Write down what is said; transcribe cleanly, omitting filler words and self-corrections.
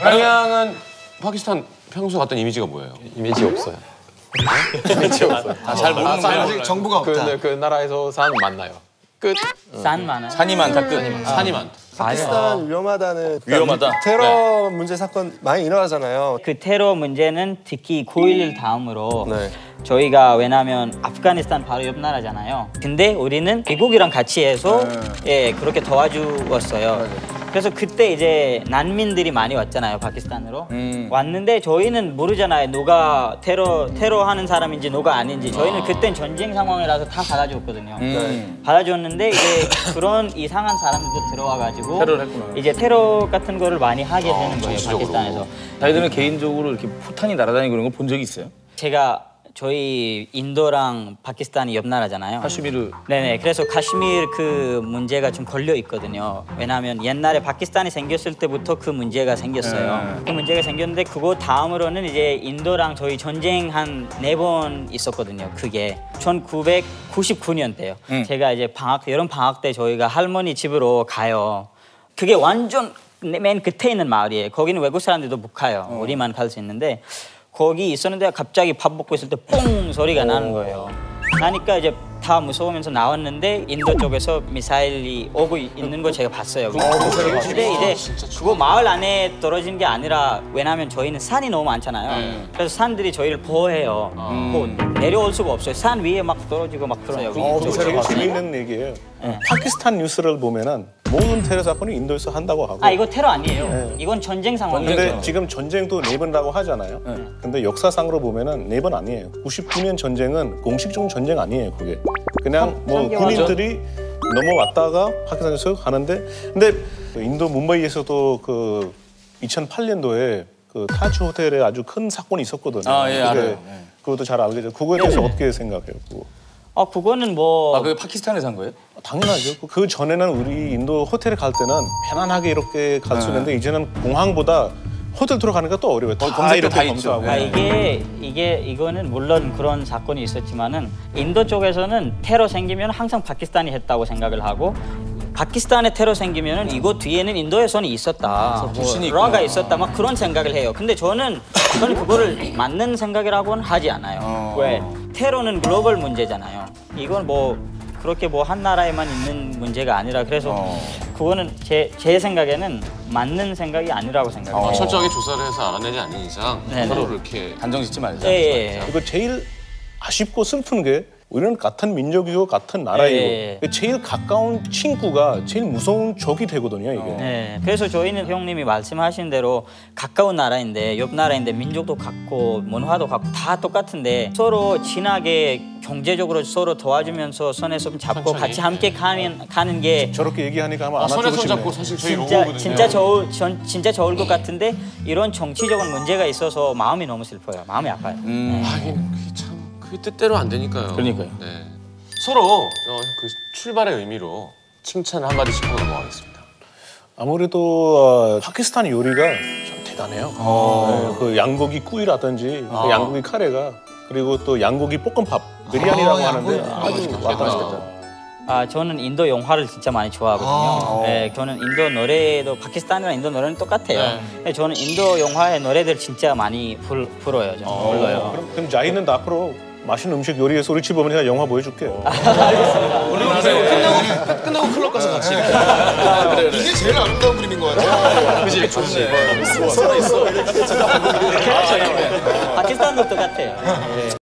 양양은 파키스탄 평소 갔던 이미지가 뭐예요? 이미지 없어요. 이미지 없어요. 잘 모르는 거예요. 아직 정보가 없다. 그 나라에서 산 많나요? 끝. 산 많아요. 산이 많다 끝. 산이 많다. 파키스탄 위험하다는. 위험하다. 테러 문제 사건 많이 일어나잖아요. 그 테러 문제는 특히 9.11 다음으로. 네. 저희가 왜냐면 아프가니스탄 바로 옆 나라잖아요. 근데 우리는 미국이랑 같이 해서 예, 그렇게 도와주었어요. 그래서 그때 이제 난민들이 많이 왔잖아요, 파키스탄으로. 왔는데 저희는 모르잖아요, 누가 테러하는 사람인지 누가 아닌지. 저희는 그땐 전쟁 상황이라서 다 받아줬거든요. 받아줬는데 이제 그런 이상한 사람들도 들어와가지고 테러를 했구나. 이제 테러 같은 거를 많이 하게 되는 거예요, 정치적으로. 파키스탄에서. 자기들은 개인적으로 이렇게 포탄이 날아다니고 그런 거 본 적이 있어요? 제가 저희 인도랑 파키스탄이 옆 나라잖아요. 카슈미르. 네네. 그래서 카슈미르 그 문제가 좀 걸려 있거든요. 왜냐하면 옛날에 파키스탄이 생겼을 때부터 그 문제가 생겼어요. 그 문제가 생겼는데 그거 다음으로는 이제 인도랑 저희 전쟁 한 4번 있었거든요. 그게 1999년 때요. 제가 이제 방학 여름 방학 때 저희가 할머니 집으로 가요. 그게 완전 맨 끝에 있는 마을이에요. 거기는 외국 사람들도 못 가요. 우리만 갈 수 있는데. 거기 있었는데 갑자기 밥 먹고 있을 때 뽕 소리가 나는 거예요. 나니까 이제 다 무서우면서 나왔는데 인도 쪽에서 미사일이 오고 있는 걸 제가 봤어요. 근데 이제 그거 마을 안에 떨어진 게 아니라 왜냐하면 저희는 산이 너무 많잖아요. 그래서 산들이 저희를 보호해요. 내려올 수가 없어요. 산 위에 막 떨어지고 막 그러네요. 제일 재밌는 얘기예요. 네. 파키스탄 뉴스를 보면은 모든 테러 사건이 인도에서 한다고 하고. 아, 이거 테러 아니에요. 네. 이건 전쟁 상황이에요. 근데 지금 전쟁도 4번이라고 하잖아요. 네. 근데 역사상으로 보면은 4번 아니에요. 99년 전쟁은 공식적인 전쟁 아니에요, 그게. 그냥 뭐 군인들이 넘어왔다가 파키스탄에서 하는데, 근데 인도 뭄바이에서도 그 2008년도에 그 타주 호텔에 아주 큰 사건이 있었거든요. 아, 예, 알아요. 네. 그것도 잘 알겠죠. 그거에 대해서 어떻게 생각해요? 그거? 아, 그거는 뭐... 아, 그게 파키스탄에서 한 거예요? 당연하죠. 그 전에는 우리 인도 호텔에 갈 때는 편안하게 이렇게 갈 수 있는데 이제는 공항보다 호텔 들어가니까 또 어려워요. 다 이렇게 다 검사하고. 아, 이거는 물론 그런 사건이 있었지만은 인도 쪽에서는 테러 생기면 항상 파키스탄이 했다고 생각을 하고 파키스탄에 테러 생기면은 이거 뒤에는 인도에서는 있었다, 러가 있었다 막 그런 생각을 해요. 근데 저는 그거를 맞는 생각이라고는 하지 않아요. 왜? 테러는 글로벌 문제잖아요. 이건 뭐 그렇게 뭐 한 나라에만 있는 문제가 아니라 그래서 그거는 제 생각에는 맞는 생각이 아니라고 생각해요. 철저하게 조사를 해서 알아내지 않는 이상 서로를 이렇게 단정짓지 말자. 예. 이거 제일 아쉽고 슬픈 게 우리는 같은 민족이고 같은 나라이고 제일 가까운 친구가 제일 무서운 적이 되거든요, 이게. 네. 그래서 저희는 형님이 말씀하신 대로 가까운 나라인데 옆 나라인데 민족도 같고 문화도 같고 다 똑같은데 서로 친하게 경제적으로 서로 도와주면서 손에 손 잡고 천천히. 같이 함께 가는 게 저렇게 얘기하니까 아마 손에 손 잡고 사실 저희 로고거든요. 진짜 저울 것 같은데 이런 정치적인 문제가 있어서 마음이 너무 슬퍼요. 마음이 아파요. 하긴 참. 그게 뜻대로 안 되니까요. 그러니까요. 네. 서로 그 출발의 의미로 칭찬을 한마디씩 하고 넘어가겠습니다. 아무래도 파키스탄 요리가 참 대단해요. 그 양고기 꾸이라든지 그 양고기 카레가 그리고 또 양고기 볶음밥, 비리안이라고 하는데 아주 맛있겠다. 아, 저는 인도 영화를 진짜 많이 좋아하거든요. 네, 저는 인도 노래도 파키스탄이랑 인도 노래는 똑같아요. 네. 저는 인도 영화의 노래들 진짜 많이 불러요. 불러요. 그럼 자이는 나 앞으로 맛있는 음식 요리해서 우리 집 오면 제가 영화 보여줄게요. 알겠습니다. 끝나고 클럽 가서 같이. 그래. 이게 제일 아름다운 그림인 것 같아요. 그치? 좋네. 있어. 파키스탄도 똑같아요.